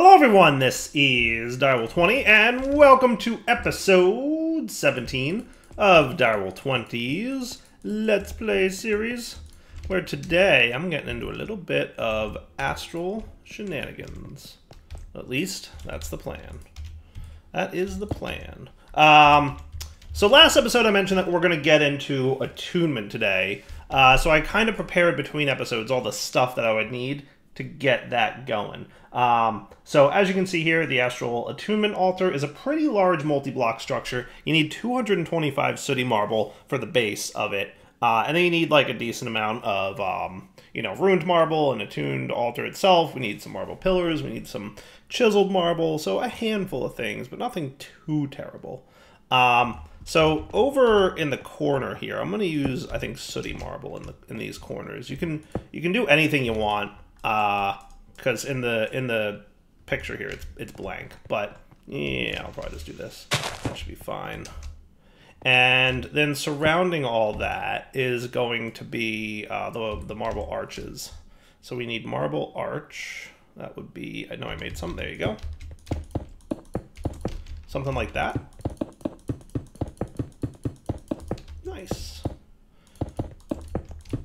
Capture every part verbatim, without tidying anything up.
Hello everyone, this is Direwolf twenty, and welcome to episode seventeen of Direwolf twenty's Let's Play series, where today I'm getting into a little bit of astral shenanigans. At least, that's the plan. That is the plan. Um, so last episode I mentioned that we're going to get into attunement today, uh, so I kind of prepared between episodes all the stuff that I would need to get that going. Um, so as you can see here, the Astral Attunement Altar is a pretty large multi-block structure. You need two hundred twenty-five sooty marble for the base of it. Uh, and then you need like a decent amount of, um, you know, ruined marble and attuned altar itself. We need some marble pillars. We need some chiseled marble. So a handful of things, but nothing too terrible. Um, so over in the corner here, I'm going to use, I think, sooty marble in the, in these corners. You can, you can do anything you want. Uh, because in the in the picture here, it's it's blank. But yeah, I'll probably just do this. That should be fine. And then surrounding all that is going to be uh, the the marble arches. So we need marble arch. That would be. I know I made some. There you go. Something like that. Nice.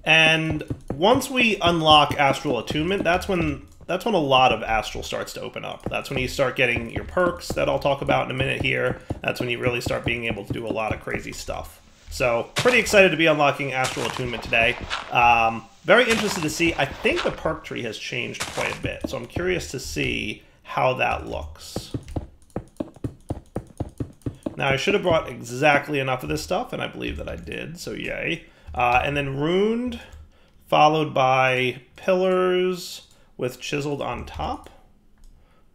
And once we unlock Astral Attunement, that's when that's when a lot of Astral starts to open up. That's when you start getting your perks that I'll talk about in a minute here. That's when you really start being able to do a lot of crazy stuff. So, pretty excited to be unlocking Astral Attunement today. Um, very interested to see. I think the perk tree has changed quite a bit, so I'm curious to see how that looks. Now, I should have brought exactly enough of this stuff, and I believe that I did, so yay. Uh, and then Ruined, followed by pillars with chiseled on top.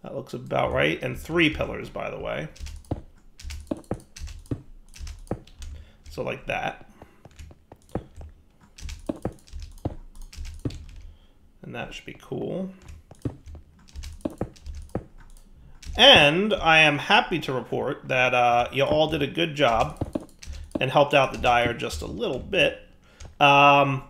That looks about right. And three pillars, by the way. So like that. And that should be cool. And I am happy to report that uh, you all did a good job and helped out the dyer just a little bit. Um...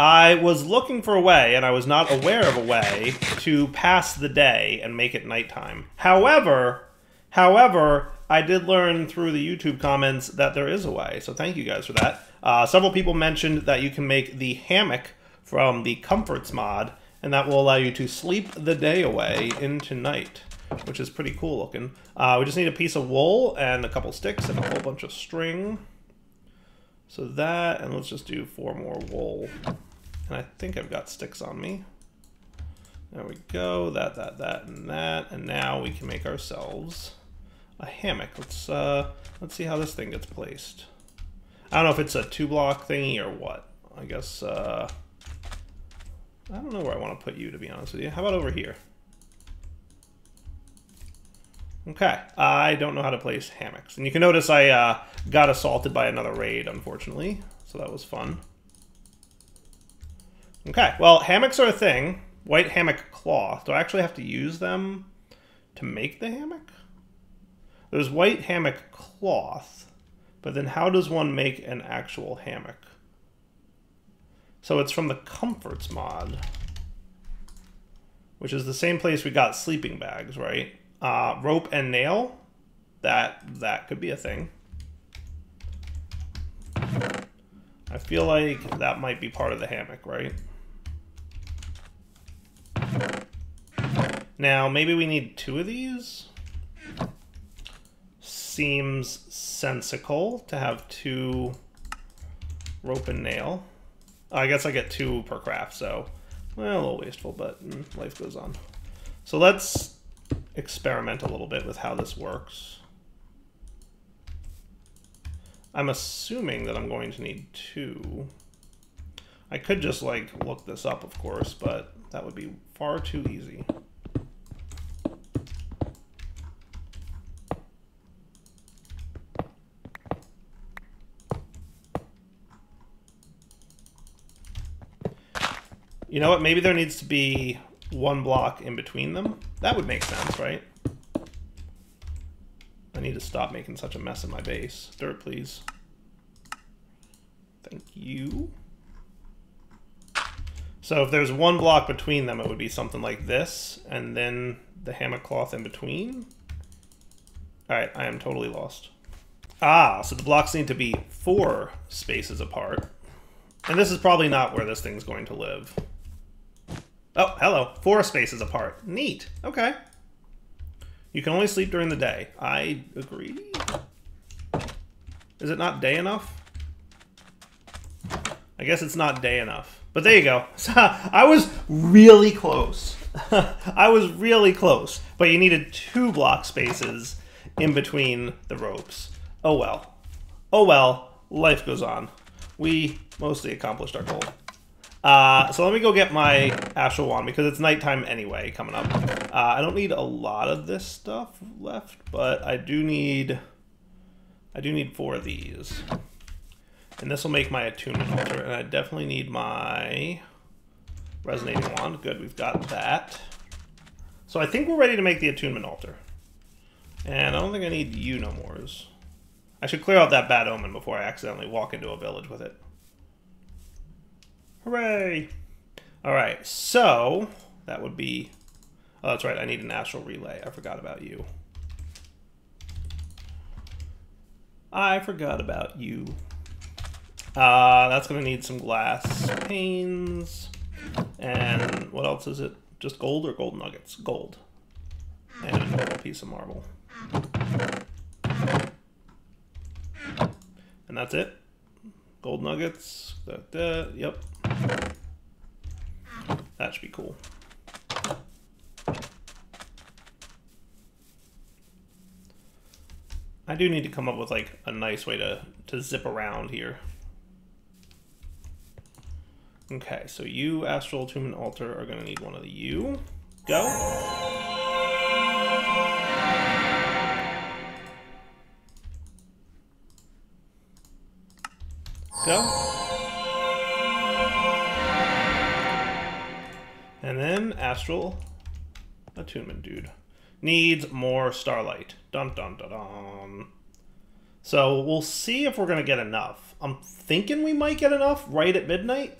I was looking for a way, and I was not aware of a way, to pass the day and make it nighttime. However, however, I did learn through the YouTube comments that there is a way, so thank you guys for that. Uh, several people mentioned that you can make the hammock from the Comforts mod, and that will allow you to sleep the day away into night, which is pretty cool looking. Uh, we just need a piece of wool and a couple sticks and a whole bunch of string. So that, and let's just do four more wool. And I think I've got sticks on me. There we go, that, that, that, and that. And now we can make ourselves a hammock. Let's uh, let's see how this thing gets placed. I don't know if it's a two block thingy or what. I guess, uh, I don't know where I want to put you, to be honest with you. How about over here? Okay, I don't know how to place hammocks. And you can notice I uh, got assaulted by another raid, unfortunately. So that was fun. Okay, well, hammocks are a thing. White hammock cloth. Do I actually have to use them to make the hammock? There's white hammock cloth, but then how does one make an actual hammock? So it's from the Comforts mod, which is the same place we got sleeping bags, right? Uh, rope and nail, that that could be a thing. I feel like that might be part of the hammock, right? Now, maybe we need two of these? Seems sensical to have two rope and nail. I guess I get two per craft, so, well, a little wasteful, but life goes on. So let's experiment a little bit with how this works. I'm assuming that I'm going to need two. I could just like look this up, of course, but that would be far too easy. You know what? Maybe there needs to be one block in between them. That would make sense, right? I need to stop making such a mess in my base. Dirt, please. Thank you. So if there's one block between them, it would be something like this, and then the hammock cloth in between. All right, I am totally lost. Ah, so the blocks need to be four spaces apart. And this is probably not where this thing's going to live. Oh, hello, four spaces apart. Neat, okay. You can only sleep during the day. I agree. Is it not day enough? I guess it's not day enough. But there you go. I was really close. I was really close. But you needed two block spaces in between the ropes. Oh well. Oh well. Life goes on. We mostly accomplished our goal. Uh, so let me go get my Astral Wand, because it's nighttime anyway coming up. Uh, I don't need a lot of this stuff left, but I do need... I do need four of these. And this will make my Attunement Altar, and I definitely need my Resonating Wand. Good, we've got that. So I think we're ready to make the Attunement Altar. And I don't think I need you no mores. I should clear out that bad omen before I accidentally walk into a village with it. Hooray! Alright, so that would be... Oh, that's right, I need an Astral Relay. I forgot about you. I forgot about you. Uh, that's going to need some glass panes. And what else is it? Just gold or gold nuggets? Gold. And a normal piece of marble. And that's it. Gold nuggets. Da, da, yep. That should be cool. I do need to come up with like a nice way to, to zip around here. Okay, so you, Astral Attunement Altar, are gonna need one of the you. Go. Go. And then Astral Attunement Dude needs more starlight. Dun dun dun dun. So we'll see if we're gonna get enough. I'm thinking we might get enough right at midnight.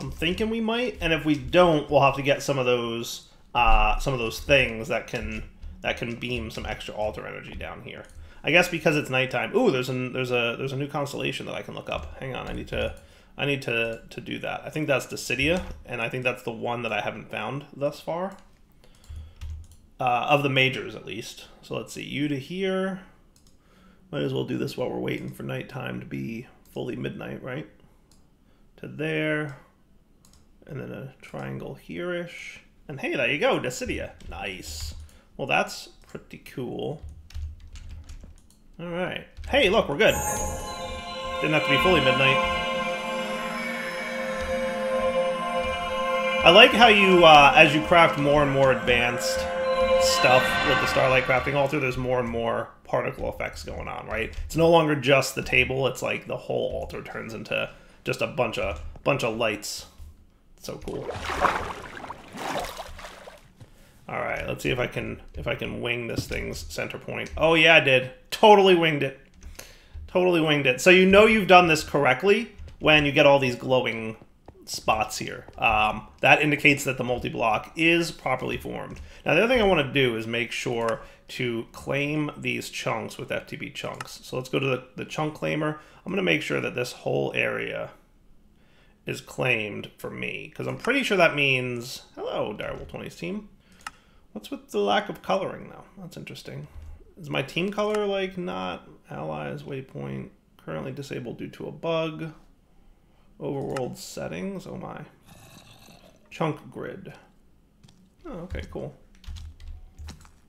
I'm thinking we might, and if we don't, we'll have to get some of those, uh, some of those things that can that can beam some extra altar energy down here. I guess because it's nighttime. Ooh, there's an there's a there's a new constellation that I can look up. Hang on, I need to I need to to do that. I think that's Discidia, and I think that's the one that I haven't found thus far, uh, of the majors at least. So let's see, you to here. Might as well do this while we're waiting for nighttime to be fully midnight, right? To there. And then a triangle here-ish. And hey, there you go, Discidia. Nice. Well, that's pretty cool. All right. Hey, look, we're good. Didn't have to be fully midnight. I like how you, uh, as you craft more and more advanced stuff with the Starlight Crafting Altar, there's more and more particle effects going on, right? It's no longer just the table. It's like the whole altar turns into just a bunch of, bunch of lights. So cool. All right, let's see if I can if I can wing this thing's center point. Oh yeah, I did. Totally winged it. Totally winged it. So you know you've done this correctly when you get all these glowing spots here. Um, that indicates that the multi-block is properly formed. Now the other thing I want to do is make sure to claim these chunks with F T B chunks. So let's go to the, the chunk claimer. I'm gonna make sure that this whole area is claimed for me, because I'm pretty sure that means... Hello, Direwolf twenty's team. What's with the lack of coloring, though? That's interesting. Is my team color, like, not allies, waypoint, currently disabled due to a bug, overworld settings? Oh, my. Chunk grid. Oh, okay, cool.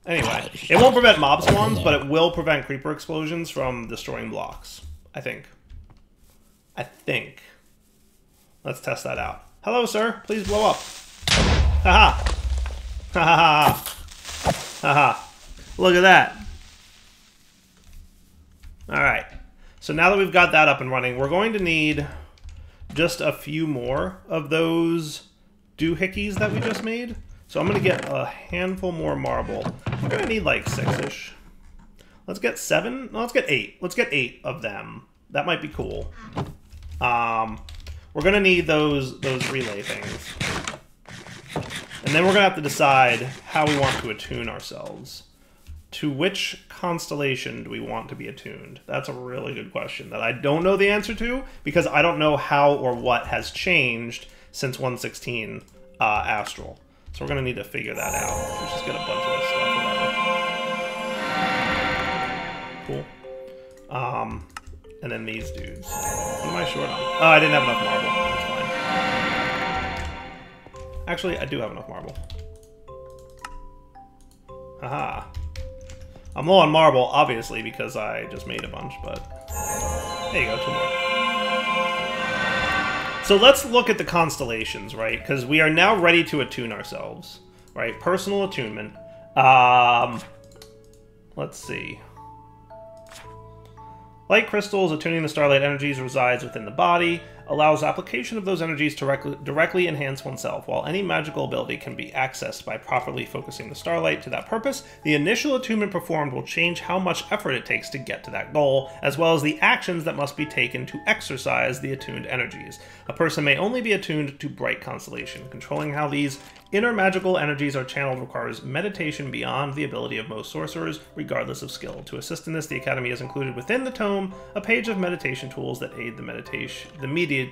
Anyway, it won't prevent mob spawns, but it will prevent creeper explosions from destroying blocks. I think. I think. Let's test that out. Hello, sir. Please blow up. Ha ha. Ha ha ha. Ha ha. Look at that. All right. So now that we've got that up and running, we're going to need just a few more of those doohickeys that we just made. So I'm going to get a handful more marble. We're going to need like six-ish. Let's get seven. No, let's get eight. Let's get eight of them. That might be cool. Um... We're gonna need those those relay things. And then we're gonna have to decide how we want to attune ourselves. To which constellation do we want to be attuned? That's a really good question that I don't know the answer to, because I don't know how or what has changed since one sixteen uh, Astral. So we're gonna need to figure that out. Let's just get a bunch of this stuff. Cool. Um, and then these dudes. What am I short on? Oh, I didn't have enough marble. That's fine. Actually, I do have enough marble. Haha. I'm low on marble, obviously, because I just made a bunch, but there you go, two more. So let's look at the constellations, right? Because we are now ready to attune ourselves, right? Personal attunement. Um, let's see. Light crystals, attuning the starlight energies resides within the body, allows application of those energies to directly enhance oneself. While any magical ability can be accessed by properly focusing the starlight to that purpose, the initial attunement performed will change how much effort it takes to get to that goal, as well as the actions that must be taken to exercise the attuned energies. A person may only be attuned to bright constellation. Controlling how these inner magical energies are channeled requires meditation beyond the ability of most sorcerers, regardless of skill. To assist in this, the Academy has included within the tome a page of meditation tools that aid the meditation, the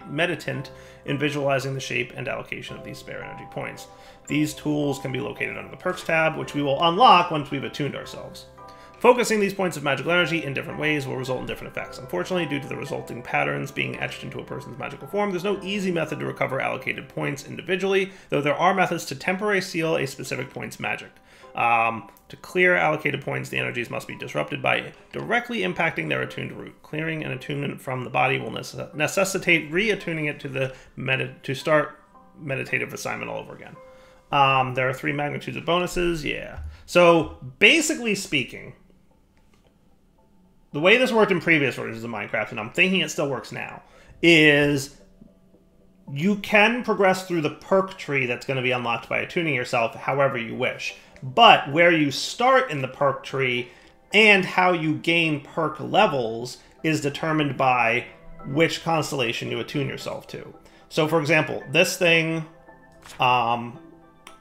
meditant in visualizing the shape and allocation of these spare energy points. These tools can be located under the Perks tab, which we will unlock once we've attuned ourselves. Focusing these points of magical energy in different ways will result in different effects. Unfortunately, due to the resulting patterns being etched into a person's magical form, there's no easy method to recover allocated points individually, though there are methods to temporarily seal a specific point's magic. Um, to clear allocated points, the energies must be disrupted by directly impacting their attuned root. Clearing an attunement from the body will necess necessitate reattuning it to the medi to start meditative assignment all over again. Um, there are three magnitudes of bonuses, yeah. So, basically speaking, the way this worked in previous versions of Minecraft, and I'm thinking it still works now, is you can progress through the perk tree that's going to be unlocked by attuning yourself however you wish. But where you start in the perk tree and how you gain perk levels is determined by which constellation you attune yourself to. So, for example, this thing um,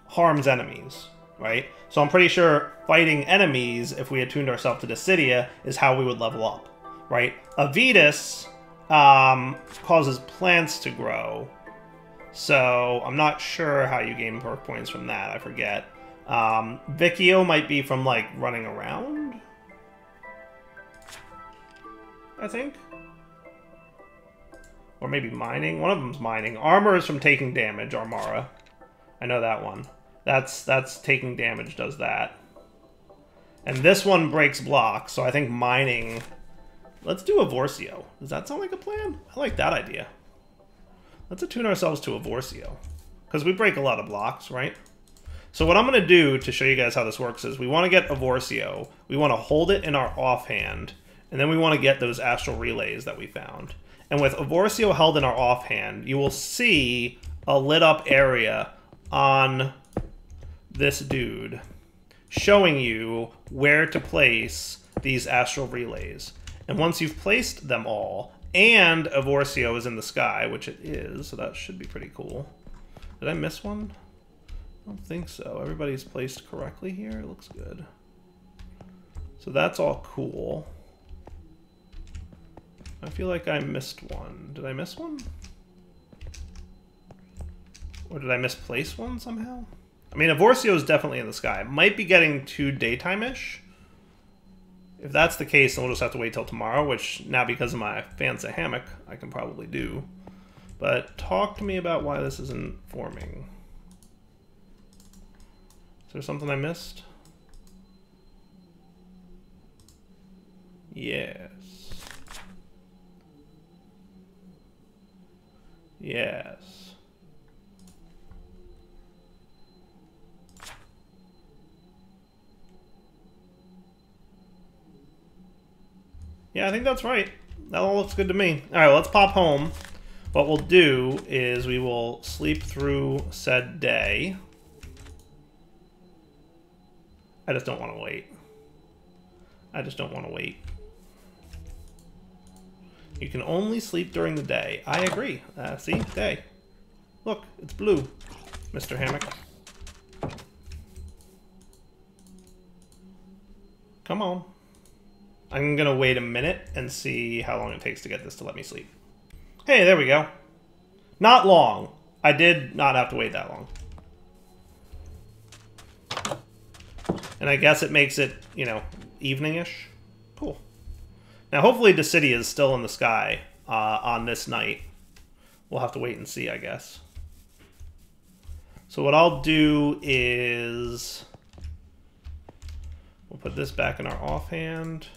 harms enemies, right? So I'm pretty sure fighting enemies, if we attuned ourselves to Discidia, is how we would level up, right? Aevitas um, causes plants to grow, so I'm not sure how you gain perk points from that, I forget. Um, Vicio might be from, like, running around, I think? Or maybe mining? One of them's mining. Armor is from taking damage, Armara. I know that one. That's, that's taking damage does that. And this one breaks blocks, so I think mining... Let's do Evorsio. Does that sound like a plan? I like that idea. Let's attune ourselves to Evorsio, because we break a lot of blocks, right? So what I'm going to do to show you guys how this works is we want to get Evorsio, we want to hold it in our offhand, and then we want to get those astral relays that we found. And with Evorsio held in our offhand, you will see a lit up area on this dude showing you where to place these astral relays. And once you've placed them all, and Evorsio is in the sky, which it is, so that should be pretty cool. Did I miss one? I don't think so. Everybody's placed correctly here. It looks good. So that's all cool. I feel like I missed one. Did I miss one? Or did I misplace one somehow? I mean, Evorsio is definitely in the sky. It might be getting too daytime-ish. If that's the case, then we'll just have to wait till tomorrow, which now because of my fancy hammock, I can probably do. But talk to me about why this isn't forming. Is there something I missed? Yes. Yes. Yeah, I think that's right. That all looks good to me. All right, well, let's pop home. What we'll do is we will sleep through said day. I just don't want to wait. I just don't want to wait. You can only sleep during the day. I agree. Uh, see? Day. Look, it's blue, Mister Hammock. Come on. I'm going to wait a minute and see how long it takes to get this to let me sleep. Hey, there we go. Not long. I did not have to wait that long. And I guess it makes it, you know, evening-ish. Cool. Now, hopefully Discidia is still in the sky uh, on this night. We'll have to wait and see, I guess. So what I'll do is... we'll put this back in our offhand.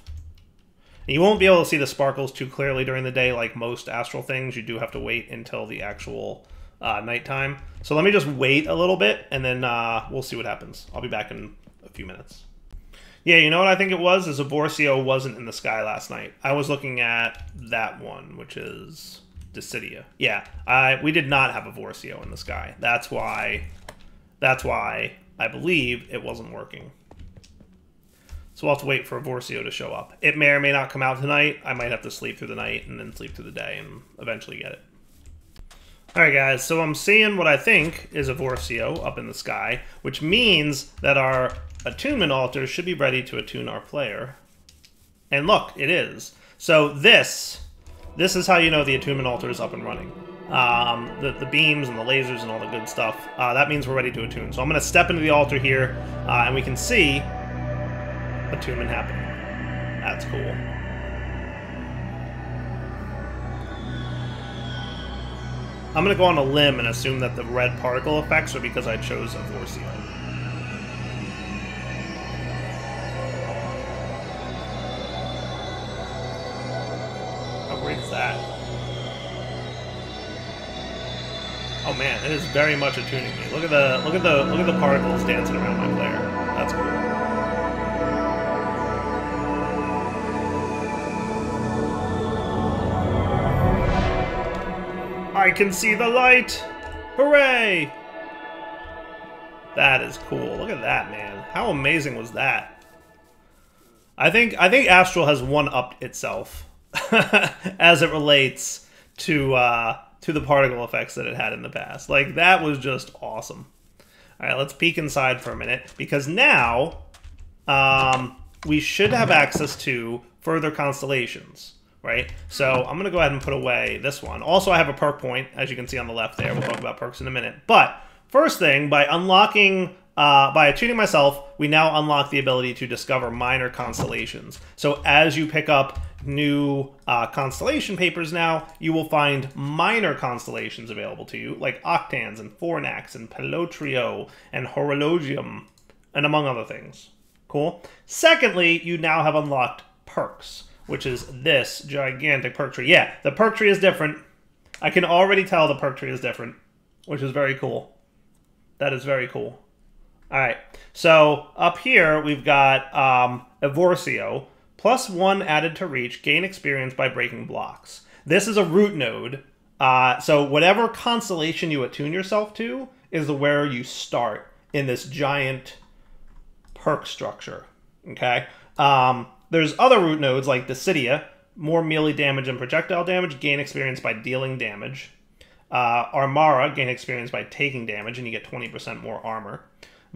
And you won't be able to see the sparkles too clearly during the day, like most astral things. You do have to wait until the actual uh, nighttime. So let me just wait a little bit, and then uh, we'll see what happens. I'll be back in a few minutes. Yeah, you know what I think it was? Is Evorsio wasn't in the sky last night. I was looking at that one, which is Discidia. Yeah, I, we did not have Evorsio in the sky. That's why, that's why I believe it wasn't working. So we'll have to wait for Evorsio to show up. It may or may not come out tonight. I might have to sleep through the night and then sleep through the day and eventually get it. Alright guys, so I'm seeing what I think is Evorsio up in the sky, which means that our attunement altar should be ready to attune our player. And look, it is. So this, this is how you know the attunement altar is up and running. Um, the, the beams and the lasers and all the good stuff, uh, that means we're ready to attune. So I'm going to step into the altar here, uh, and we can see attunement happening. That's cool. I'm going to go on a limb and assume that the red particle effects are because I chose Evorsio. How great is that? Oh man, it is very much attuning me. Look at the look at the look at the particles dancing around my player. That's cool. I can see the light! Hooray! That is cool. Look at that, man. How amazing was that? I think I think Astral has one-upped itself as it relates to uh, to the particle effects that it had in the past. Like, that was just awesome. All right, let's peek inside for a minute, because now um, we should have access to further constellations. Right? So I'm going to go ahead and put away this one. Also, I have a perk point, as you can see on the left there. We'll talk about perks in a minute. But first thing, by unlocking, uh, by attuning myself, we now unlock the ability to discover minor constellations. So as you pick up new uh, constellation papers now, you will find minor constellations available to you, like Octans and Fornax and Pelotrio and Horologium, and among other things. Cool? Secondly, you now have unlocked perks, which is this gigantic perk tree. Yeah, the perk tree is different. I can already tell the perk tree is different, which is very cool. That is very cool. All right, so up here we've got um, Evorsio, plus one added to reach, gain experience by breaking blocks. This is a root node, uh, so whatever constellation you attune yourself to is where you start in this giant perk structure, okay? Um, There's other root nodes like Discidia, more melee damage and projectile damage, gain experience by dealing damage. Uh, Armara, gain experience by taking damage, and you get twenty percent more armor.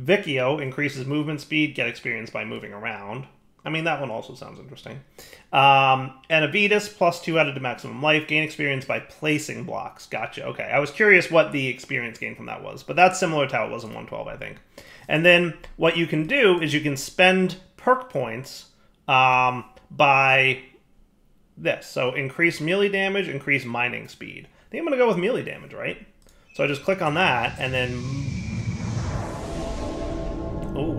Vicio, increases movement speed, get experience by moving around. I mean, that one also sounds interesting. Um, and Aevitas, plus two added to maximum life, gain experience by placing blocks. Gotcha, okay. I was curious what the experience gain from that was, but that's similar to how it was in one twelve, I think. And then what you can do is you can spend perk points Um, by this. So increase melee damage, increase mining speed. I think I'm going to go with melee damage, right? So I just click on that and then... oh,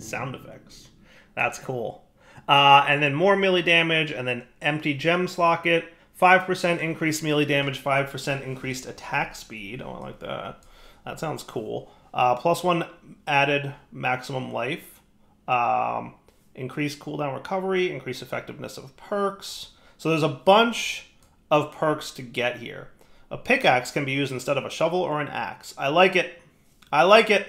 sound effects. That's cool. Uh, and then more melee damage and then empty gem slocket. five percent increased melee damage, five percent increased attack speed. Oh, I like that. That sounds cool. Uh, plus one added maximum life. Um... Increase cooldown recovery, increase effectiveness of perks. So there's a bunch of perks to get here. A pickaxe can be used instead of a shovel or an axe. I like it. I like it.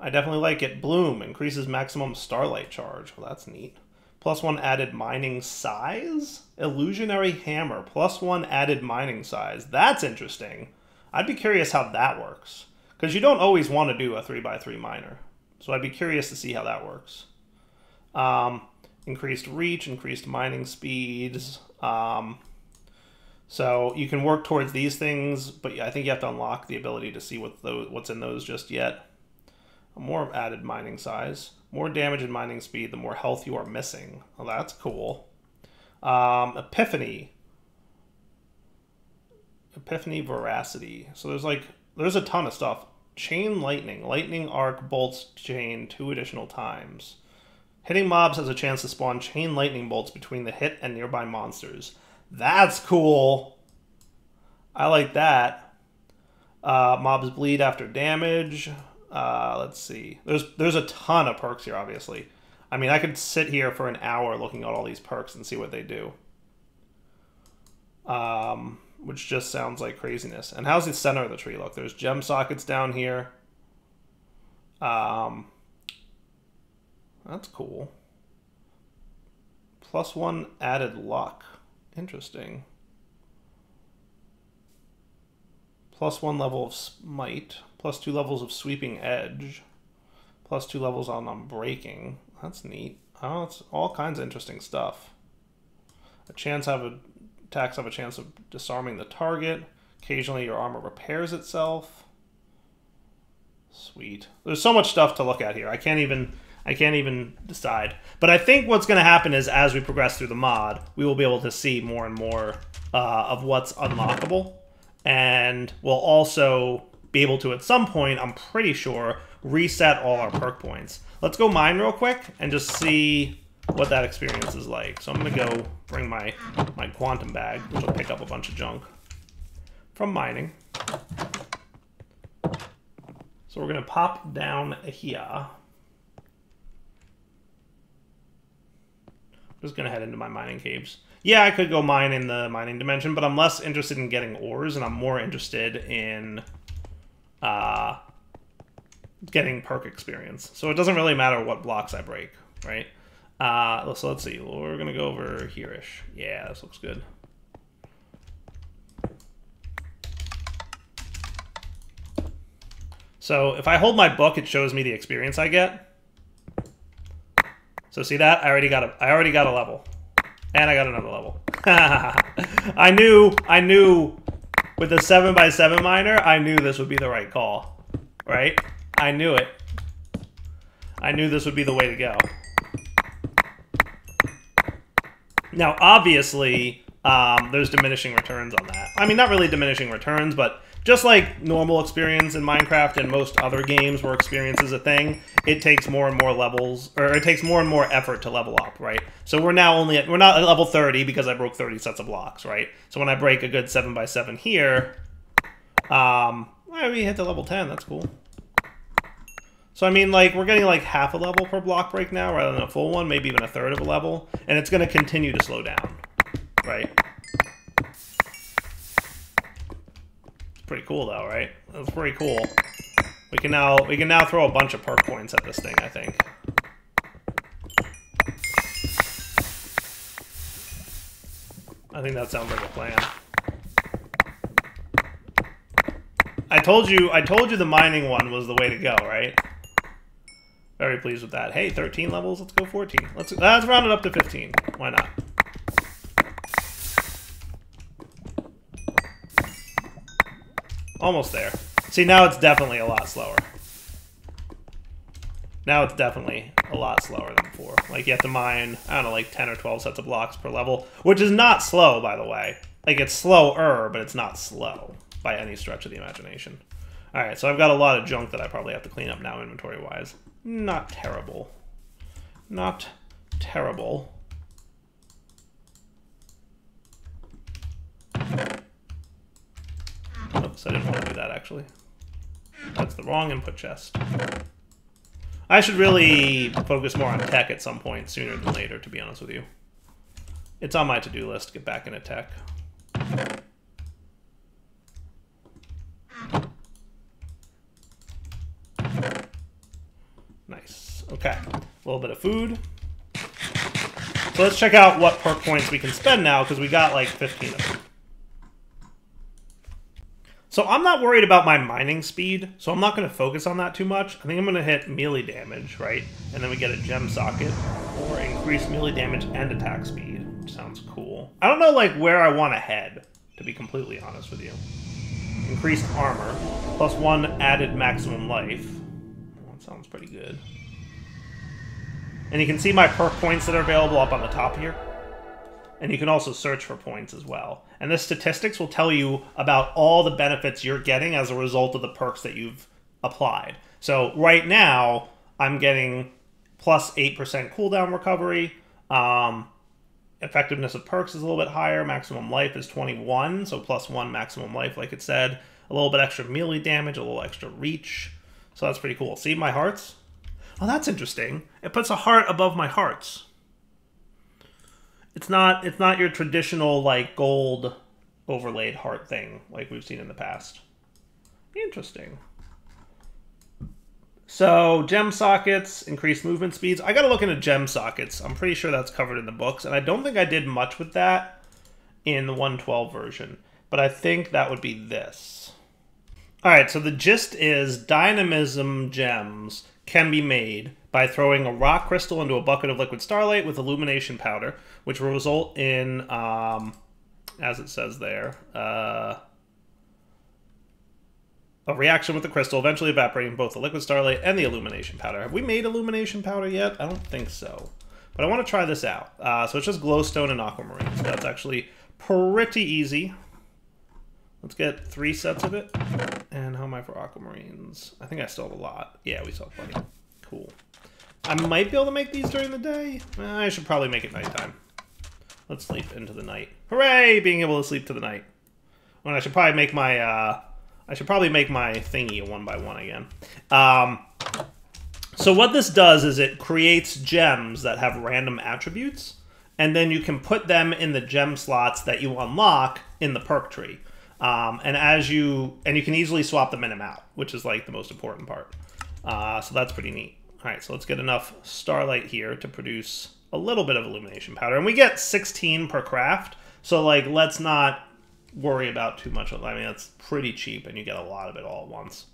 I definitely like it. Bloom increases maximum starlight charge. Well, that's neat. plus one added mining size? Illusionary hammer, plus one added mining size. That's interesting. I'd be curious how that works, because you don't always want to do a three by three miner. So I'd be curious to see how that works. Um, increased reach, increased mining speeds. Um, so you can work towards these things, but I think you have to unlock the ability to see what those, what's in those just yet. More added mining size. More damage and mining speed, the more health you are missing. Well, that's cool. Um, Epiphany. Epiphany, Veracity. So there's like, there's a ton of stuff. Chain lightning. Lightning arc bolts chain two additional times. Hitting mobs has a chance to spawn chain lightning bolts between the hit and nearby monsters. That's cool. I like that. Uh, mobs bleed after damage. Uh, let's see. There's there's a ton of perks here, obviously. I mean, I could sit here for an hour looking at all these perks and see what they do. Um, which just sounds like craziness. And how's the center of the tree look? There's gem sockets down here. Um, that's cool. Plus one added luck. Interesting. Plus one level of smite. Plus two levels of sweeping edge, plus two levels on unbreaking. That's neat. Oh, it's all kinds of interesting stuff. A chance have a attacks have a chance of disarming the target. Occasionally, your armor repairs itself. Sweet. There's so much stuff to look at here. I can't even I can't even decide. But I think what's going to happen is as we progress through the mod, we will be able to see more and more uh, of what's unlockable, and we'll also be able to, at some point, I'm pretty sure, reset all our perk points. Let's go mine real quick and just see what that experience is like. So I'm gonna go bring my, my quantum bag, which will pick up a bunch of junk from mining. So we're gonna pop down here. I'm just gonna head into my mining caves. Yeah, I could go mine in the mining dimension, but I'm less interested in getting ores and I'm more interested in Uh, getting perk experience. So it doesn't really matter what blocks I break, right? Uh, so let's see. We're going to go over here-ish. Yeah, this looks good. So if I hold my book, it shows me the experience I get. So see that? I already got a, I already got a level. And I got another level. I knew, I knew... With the seven by seven miner, I knew this would be the right call, right? I knew it. I knew this would be the way to go. Now, obviously, um, there's diminishing returns on that. I mean, not really diminishing returns, but just like normal experience in Minecraft and most other games where experience is a thing, it takes more and more levels, or it takes more and more effort to level up, right? So we're now only at, we're not at level thirty because I broke thirty sets of blocks, right? So when I break a good seven by seven here, um, well, we hit to level ten, that's cool. So I mean, like, we're getting like half a level per block break now rather than a full one, maybe even a third of a level, and it's going to continue to slow down, right? Pretty cool though, right? That's pretty cool. We can now we can now throw a bunch of perk points at this thing, I think. I think that sounds like a plan. I told you I told you the mining one was the way to go, right? Very pleased with that. Hey, thirteen levels, let's go fourteen. Let's let's round it up to fifteen. Why not? Almost there. See, now it's definitely a lot slower. Now it's definitely a lot slower than before. Like, you have to mine, I don't know, like ten or twelve sets of blocks per level, which is not slow, by the way. Like, it's slower, but it's not slow by any stretch of the imagination. All right, so I've got a lot of junk that I probably have to clean up now inventory-wise. Not terrible. Not terrible. Oops, I didn't want to do that, actually. That's the wrong input chest. I should really focus more on tech at some point, sooner than later, to be honest with you. It's on my to-do list, get back into tech. Nice. Okay, a little bit of food. So let's check out what perk points we can spend now, because we got like fifteen of them. So I'm not worried about my mining speed, so I'm not going to focus on that too much. I think I'm going to hit melee damage, right? And then we get a gem socket, or increased melee damage and attack speed, which sounds cool. I don't know like where I want to head, to be completely honest with you. Increased armor, plus one added maximum life. Well, that sounds pretty good. And you can see my perk points that are available up on the top here. And you can also search for points as well. And the statistics will tell you about all the benefits you're getting as a result of the perks that you've applied. So right now, I'm getting plus eight percent cooldown recovery. Um, effectiveness of perks is a little bit higher. Maximum life is twenty-one, so plus one maximum life, like it said. A little bit extra melee damage, a little extra reach. So that's pretty cool. See my hearts? Oh, that's interesting. It puts a heart above my hearts. It's not it's not your traditional like gold overlaid heart thing like we've seen in the past. Interesting. So gem sockets, increased movement speeds. I gotta look into gem sockets. I'm pretty sure that's covered in the books, and I don't think I did much with that in the one twelve version. But I think that would be this. Alright, so the gist is Dynamism Gems can be made by throwing a rock crystal into a bucket of liquid starlight with illumination powder, which will result in, um, as it says there, uh, a reaction with the crystal, eventually evaporating both the liquid starlight and the illumination powder. Have we made illumination powder yet? I don't think so. But I want to try this out. Uh, so it's just glowstone and aquamarine. So that's actually pretty easy. Let's get three sets of it. And how am I for aquamarines? I think I still have a lot. Yeah, we still have plenty. Cool. I might be able to make these during the day. I should probably make it nighttime. Let's sleep into the night. Hooray! Being able to sleep to the night. Well, I should probably make my uh, I should probably make my thingy one by one again. Um, so what this does is it creates gems that have random attributes, and then you can put them in the gem slots that you unlock in the perk tree. Um, and as you and you can easily swap them in and out, which is like the most important part. Uh, so that's pretty neat. All right, so let's get enough starlight here to produce a little bit of illumination powder. And we get sixteen per craft, so like let's not worry about too much of it. I mean, that's pretty cheap, and you get a lot of it all at once.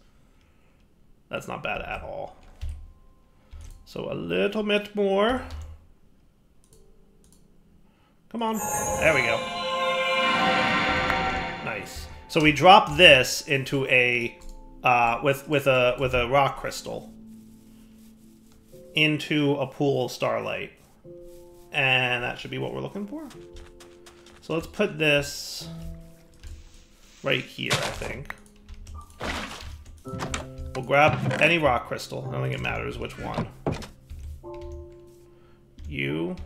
That's not bad at all. So a little bit more. Come on. There we go. Nice. So we drop this into a, uh, with, with a, with a rock crystal, into a pool of starlight, and that should be what we're looking for. So let's put this right here, I think. We'll grab any rock crystal. I don't think it matters which one. You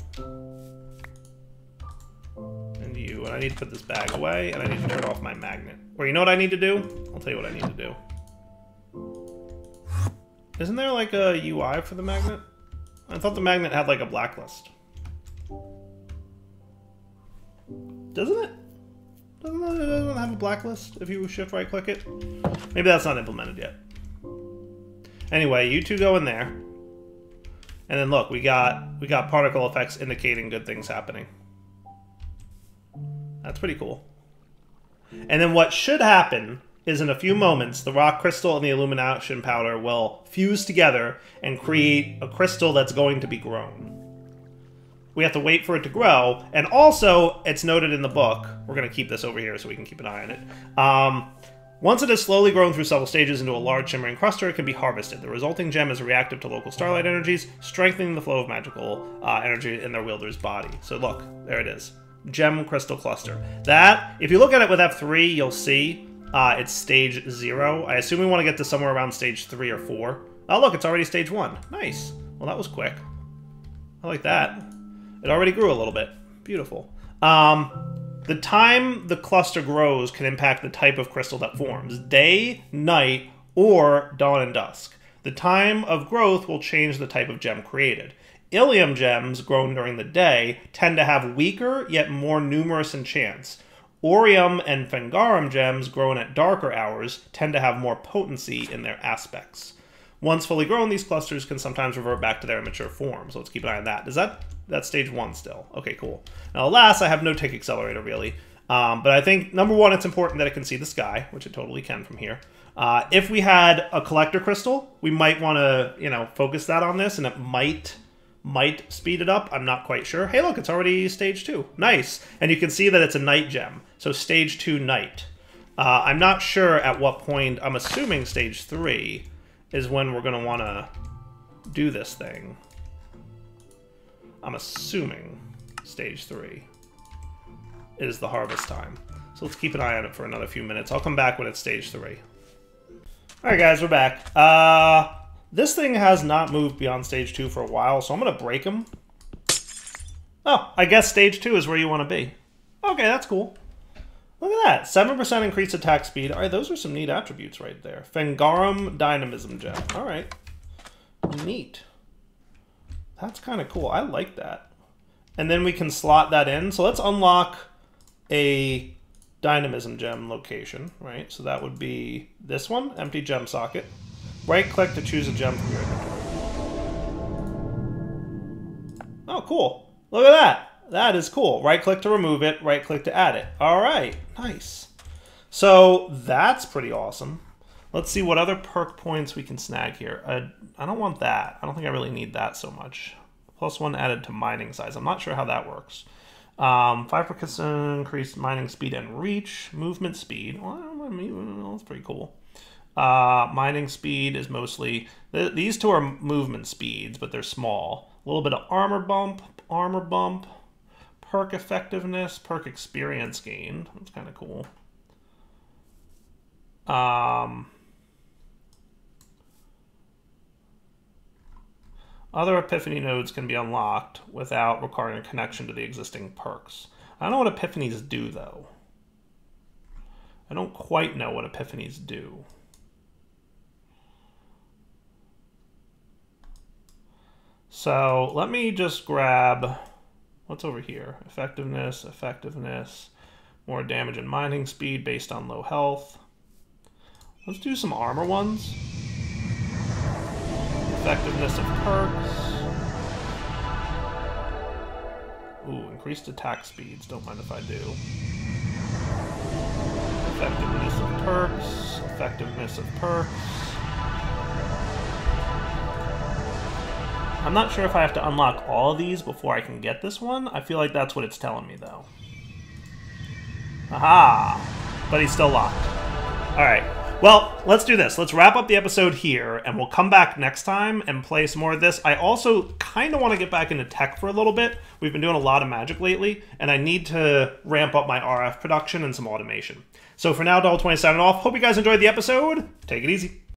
and you. And I need to put this bag away, and I need to turn off my magnet. Or you know what I need to do? I'll tell you what I need to do. Isn't there like a U I for the magnet? I thought the magnet had like a blacklist. Doesn't it? Doesn't it, doesn't it have a blacklist if you shift right click it? Maybe that's not implemented yet. Anyway, you two go in there. And then look, we got we got particle effects indicating good things happening. That's pretty cool. And then what should happen is in a few moments, the rock crystal and the illumination powder will fuse together and create a crystal that's going to be grown. We have to wait for it to grow, and also, it's noted in the book, we're going to keep this over here so we can keep an eye on it. Um, once it is slowly grown through several stages into a large shimmering cluster, it can be harvested. The resulting gem is reactive to local starlight energies, strengthening the flow of magical uh, energy in their wielder's body. So look, there it is. Gem crystal cluster. That, if you look at it with F three, you'll see Uh, it's stage zero. I assume we want to get to somewhere around stage three or four. Oh, look, it's already stage one. Nice. Well, that was quick. I like that. It already grew a little bit. Beautiful. Um, the time the cluster grows can impact the type of crystal that forms. Day, night, or dawn and dusk. The time of growth will change the type of gem created. Ilium gems grown during the day tend to have weaker, yet more numerous enchants. Orium and Fangarum gems grown at darker hours tend to have more potency in their aspects. Once fully grown, these clusters can sometimes revert back to their immature form, so let's keep an eye on that. Does that That's stage one still. Okay, cool. Now, alas, I have no tick accelerator, really. Um, but I think, number one, it's important that it can see the sky, which it totally can from here. Uh, if we had a collector crystal, we might want to, you know, focus that on this, and it might might speed it up. I'm not quite sure. Hey, look, it's already stage two. Nice. And you can see that it's a night gem. So stage two night. Uh, I'm not sure at what point. I'm assuming stage three is when we're going to want to do this thing. I'm assuming stage three is the harvest time. So let's keep an eye on it for another few minutes. I'll come back when it's stage three. All right, guys, we're back. Uh, this thing has not moved beyond stage two for a while, so I'm going to break him. Oh, I guess stage two is where you want to be. Okay, that's cool. Look at that. seven percent increased attack speed. All right, those are some neat attributes right there. Fangarum, Dynamism Gem. All right. Neat. That's kind of cool. I like that. And then we can slot that in. So let's unlock a Dynamism Gem location, right? So that would be this one, empty gem socket. Right-click to choose a gem from your inventory. Oh, cool. Look at that. That is cool. Right-click to remove it, right-click to add it. All right, nice. So that's pretty awesome. Let's see what other perk points we can snag here. I, I don't want that. I don't think I really need that so much. Plus one added to mining size. I'm not sure how that works. Um, five percent increased mining speed and reach. Movement speed. Well, that's pretty cool. Uh, mining speed is mostly... Th these two are movement speeds, but they're small. A little bit of armor bump. Armor bump. Perk effectiveness. Perk experience gained. That's kind of cool. Um... Other Epiphany nodes can be unlocked without requiring a connection to the existing perks. I don't know what Epiphanies do, though. I don't quite know what Epiphanies do. So let me just grab... What's over here? Effectiveness, effectiveness, more damage and mining speed based on low health. Let's do some armor ones. Effectiveness of perks. Ooh, increased attack speeds. Don't mind if I do. Effectiveness of perks. Effectiveness of perks. I'm not sure if I have to unlock all of these before I can get this one. I feel like that's what it's telling me, though. Aha! But he's still locked. Alright. Well, let's do this. Let's wrap up the episode here, and we'll come back next time and play some more of this. I also kind of want to get back into tech for a little bit. We've been doing a lot of magic lately, and I need to ramp up my R F production and some automation. So for now, Direwolf twenty signing off. Hope you guys enjoyed the episode. Take it easy.